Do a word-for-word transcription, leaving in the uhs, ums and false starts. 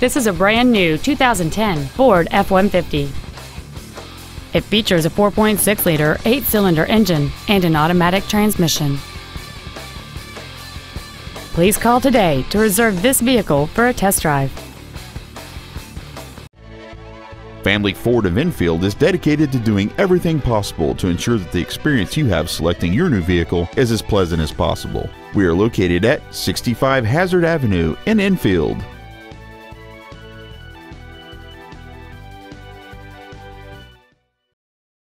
This is a brand new two thousand ten Ford F one fifty. It features a four point six liter eight-cylinder engine and an automatic transmission. Please call today to reserve this vehicle for a test drive. Family Ford of Enfield is dedicated to doing everything possible to ensure that the experience you have selecting your new vehicle is as pleasant as possible. We are located at sixty-five Hazard Avenue in Enfield.